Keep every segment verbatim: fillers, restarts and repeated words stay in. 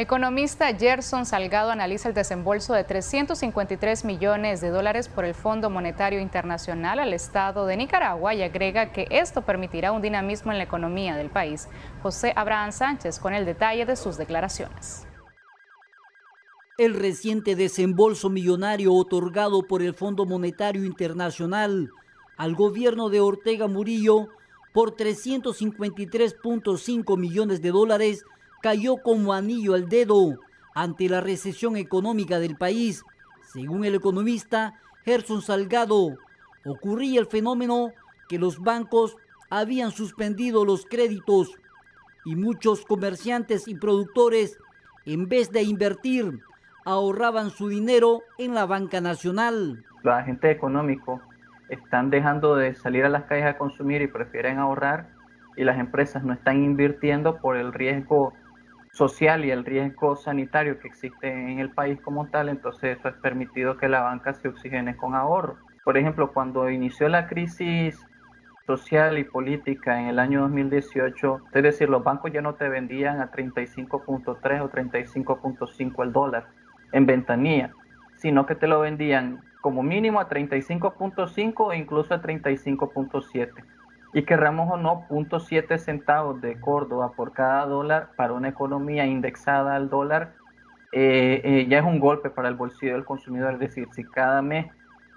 Economista Gerson Salgado analiza el desembolso de trescientos cincuenta y tres millones de dólares por el Fondo Monetario Internacional al Estado de Nicaragua y agrega que esto permitirá un dinamismo en la economía del país. José Abraham Sánchez con el detalle de sus declaraciones. El reciente desembolso millonario otorgado por el Fondo Monetario Internacional al gobierno de Ortega Murillo por trescientos cincuenta y tres punto cinco millones de dólares cayó como anillo al dedo ante la recesión económica del país. Según el economista Gerson Salgado, ocurría el fenómeno que los bancos habían suspendido los créditos y muchos comerciantes y productores, en vez de invertir, ahorraban su dinero en la banca nacional. Los agentes económicos están dejando de salir a las calles a consumir y prefieren ahorrar, y las empresas no están invirtiendo por el riesgo social y el riesgo sanitario que existe en el país como tal. Entonces eso ha permitido que la banca se oxigene con ahorro. Por ejemplo, cuando inició la crisis social y política en el año dos mil dieciocho, es decir, los bancos ya no te vendían a treinta y cinco punto tres o treinta y cinco punto cinco el dólar en ventanilla, sino que te lo vendían como mínimo a treinta y cinco punto cinco e incluso a treinta y cinco punto siete. Y querramos o no, punto siete centavos de Córdoba por cada dólar para una economía indexada al dólar eh, eh, ya es un golpe para el bolsillo del consumidor. Es decir, si cada mes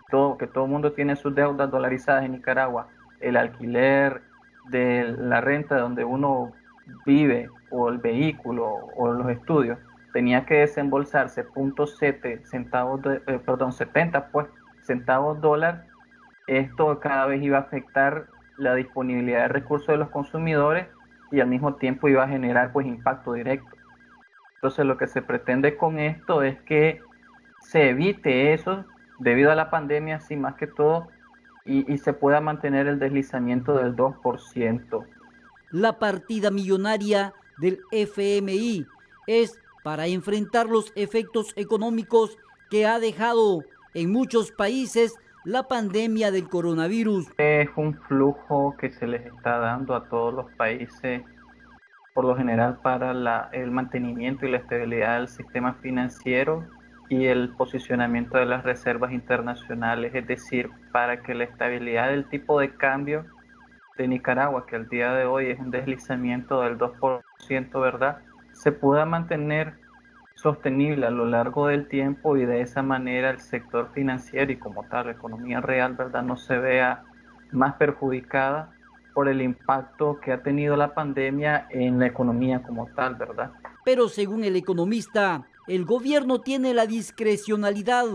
todo, que todo el mundo tiene sus deudas dolarizadas en Nicaragua, el alquiler de la renta donde uno vive o el vehículo o los estudios, tenía que desembolsarse punto siete centavos, de, eh, perdón, setenta pues, centavos dólar, esto cada vez iba a afectar la disponibilidad de recursos de los consumidores y al mismo tiempo iba a generar pues impacto directo. Entonces lo que se pretende con esto es que se evite eso debido a la pandemia, así más que todo, y, y se pueda mantener el deslizamiento del dos por ciento. La partida millonaria del F M I es para enfrentar los efectos económicos que ha dejado en muchos países la pandemia del coronavirus. Es un flujo que se les está dando a todos los países, por lo general para la, el mantenimiento y la estabilidad del sistema financiero y el posicionamiento de las reservas internacionales, es decir, para que la estabilidad del tipo de cambio de Nicaragua, que al día de hoy es un deslizamiento del dos por ciento, ¿verdad?, se pueda mantener sostenible a lo largo del tiempo y de esa manera el sector financiero y como tal la economía real, ¿verdad?, no se vea más perjudicada por el impacto que ha tenido la pandemia en la economía como tal, ¿verdad? Pero según el economista, el gobierno tiene la discrecionalidad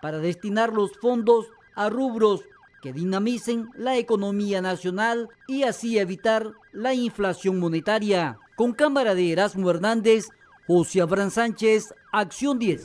para destinar los fondos a rubros que dinamicen la economía nacional y así evitar la inflación monetaria. Con cámara de Erasmo Hernández, José Abraham Sánchez, Acción diez.